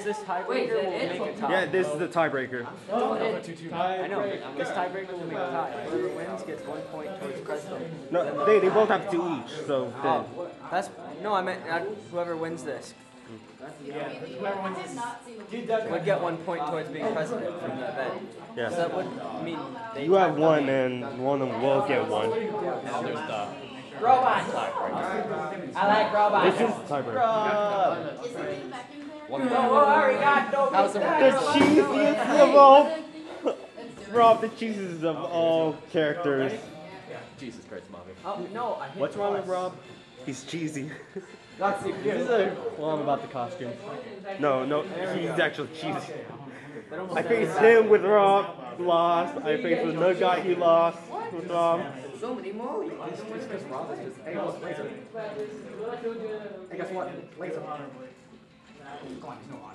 Is this tiebreaker will make a tie? Yeah, this is the tiebreaker. I know, but this tiebreaker will make a tie. Whoever wins gets 1 point towards President. No, they both have 2 each, so... No, I meant whoever wins this. Yeah. Would get 1 point towards being president from the event. Yeah. So that would mean they you have one, and one of them will get one. Yeah. There's the robots. I like robots. This is tiebreaker. The cheesiest of all. Rob, the cheesiest of all characters. Jesus Christ, mommy. Oh no! What's wrong with Rob? He's cheesy. That's it. This is a qualm about the costume. No, he's actually cheesy. I faced him with Rob, lost. I faced with no guy, he lost with Rob. So many more. And guess what? Laser. Come on, there's no honor.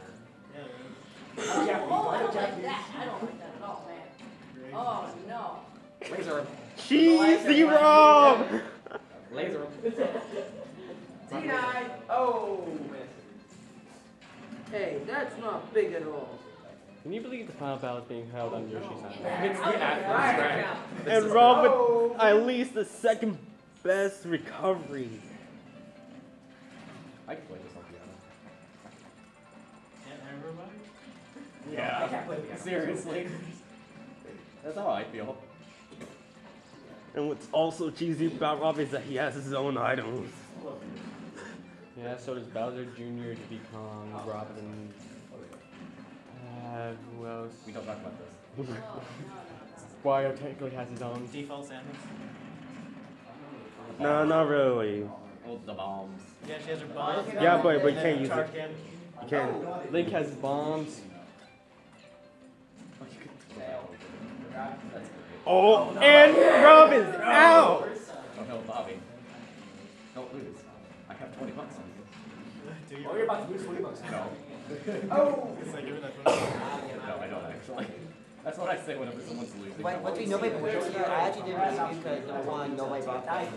Oh, I don't like that. I don't like that at all, man. Oh no. Laser. Cheesy Rob. Laser. Denied. Oh. Hey, that's not big at all. Can you believe the final battle is being held on Yoshi's Island? It's the athlete, right? And Rob with at least the second best recovery. I can play this on piano. Can't everybody? Yeah. I can't play piano. Seriously. That's how I feel. And what's also cheesy about Rob is that he has his own items. Yeah, so does Bowser Jr. to become Robin. Who else? We don't talk about this. Wario technically has his own. Default sandwich? No, not really. Oh, the bombs. Yeah, she has her bombs. Yeah, but you can't use it. You can't. Link has bombs. Oh, you could tell. That's good. Oh, no. And Rob is out! Oh, no, Bobby. Don't lose. I have 20 bucks on you. You you're about to lose 20 bucks. No. Oh! It's like giving that 20 bucks. No, I don't actually. That's what I say whenever someone's losing. Wait, what do you know by points here? I actually didn't really because I want to know my Bobby.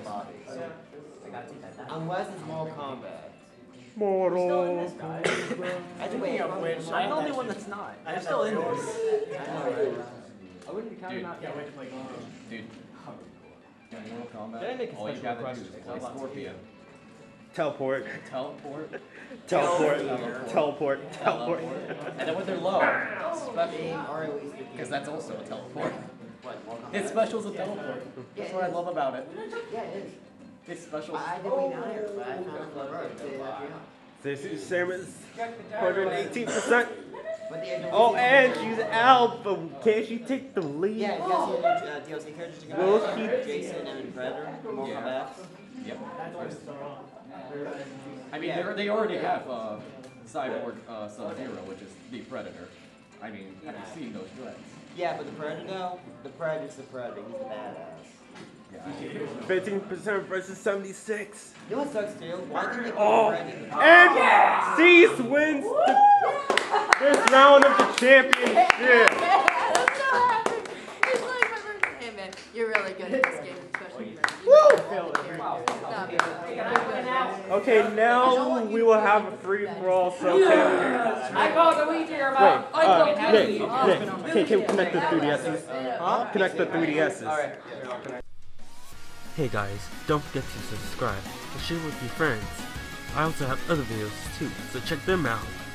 Unless it's Mortal Kombat. Mortal Kombat. I'm the only one that's not. I'm still in this. I wouldn't count out. Yeah, wait to play Golden. Dude. Yeah, Mortal Kombat. Did I make a special request? Scorpion. Teleport. Teleport. Teleport. Teleport. Teleport. And then when they're low, special. Because that's also a teleport. His special's a teleport. That's what I love about it. Yeah, it is. His special's a teleport. I didn't mean either. This is Samus. 118%. Oh, and she's out, but can she take the lead? Yeah, you guys need DLC characters to go. Will she? Jason and Predator from Mortal Kombat. Yep. I mean, they already have Cyborg Sub-Zero, which is the Predator. I mean, have you seen those threats? Yeah, but the Predator, though, the Predator's the Predator. He's the badass. 15% versus 76. You know what sucks too? Why didn't they and Cease wins this round of the championship. I'm so happy. It's like my first game, man. You're really good at this game, especially for okay, now we will have a free-for-all. So I call the weed here about can we connect the 3DS's? Huh? Connect the 3DS's. Alright. Hey guys, don't forget to subscribe and share with your friends. I also have other videos too, so check them out.